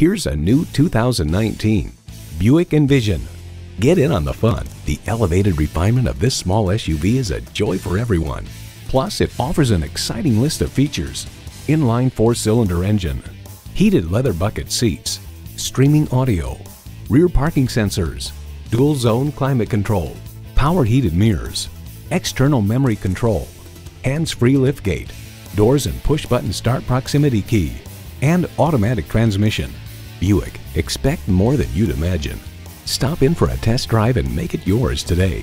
Here's a new 2019 Buick Envision. Get in on the fun. The elevated refinement of this small SUV is a joy for everyone. Plus, it offers an exciting list of features: inline 4-cylinder engine, heated leather bucket seats, streaming audio, rear parking sensors, dual zone climate control, power heated mirrors, external memory control, hands-free liftgate, doors and push-button start proximity key, and automatic transmission. Buick, expect more than you'd imagine. Stop in for a test drive and make it yours today.